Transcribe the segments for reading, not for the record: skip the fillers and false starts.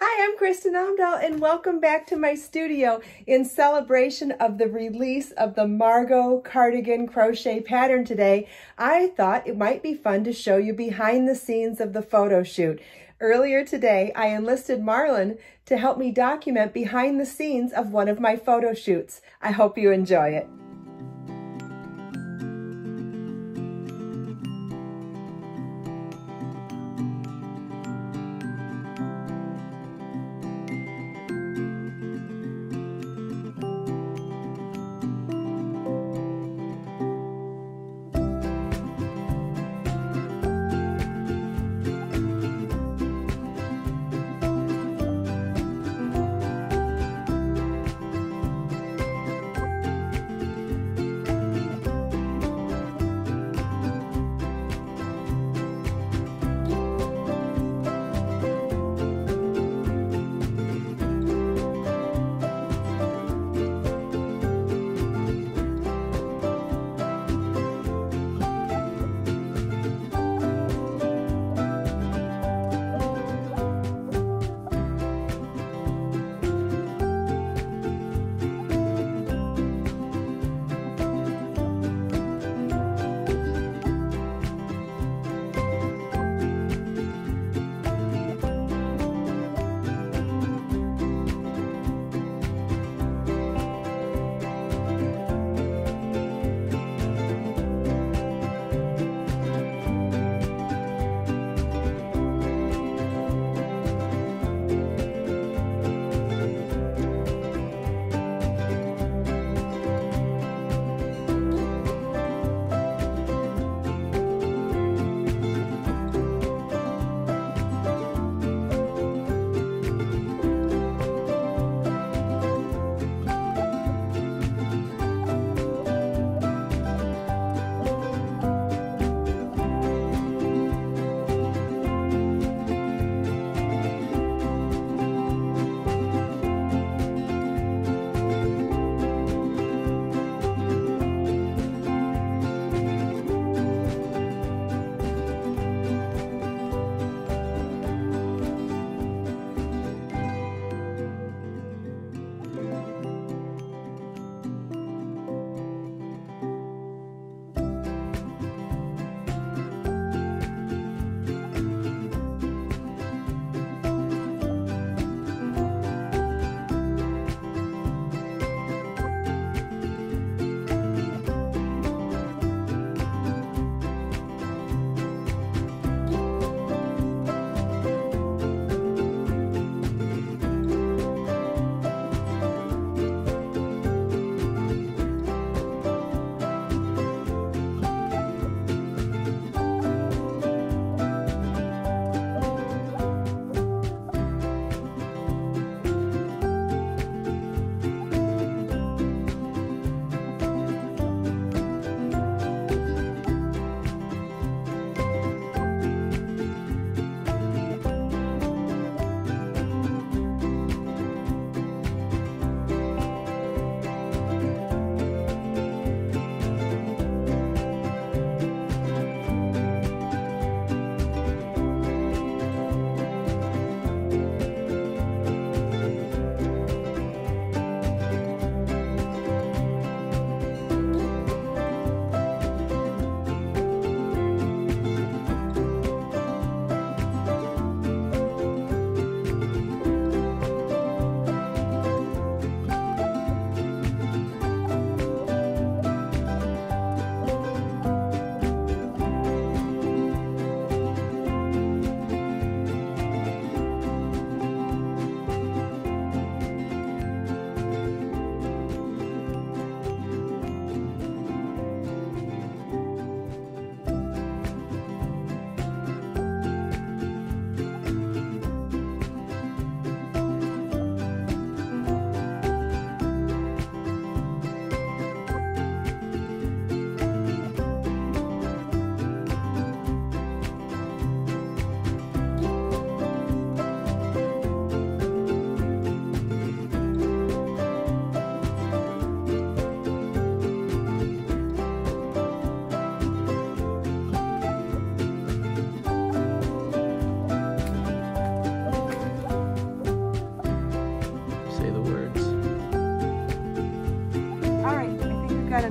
Hi, I'm Kristin Omdahl, and welcome back to my studio in celebration of the release of the Margot Cardigan crochet pattern today. I thought it might be fun to show you behind the scenes of the photo shoot. Earlier today, I enlisted Marlon to help me document behind the scenes of one of my photo shoots. I hope you enjoy it.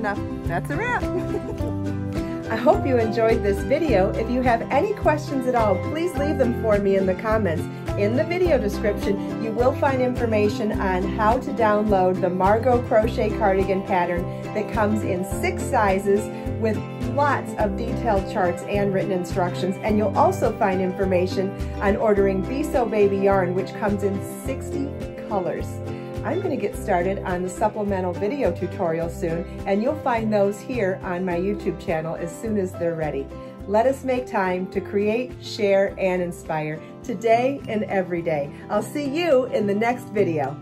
had enough. That's a wrap. I hope you enjoyed this video. If you have any questions at all, please leave them for me in the comments. In the video description, you will find information on how to download the Margot Crochet Cardigan pattern that comes in 6 sizes with lots of detailed charts and written instructions. And you'll also find information on ordering Be So Baby Yarn, which comes in 60 colors. I'm going to get started on the supplemental video tutorial soon, and you'll find those here on my YouTube channel as soon as they're ready. Let us make time to create, share, and inspire today and every day. I'll see you in the next video.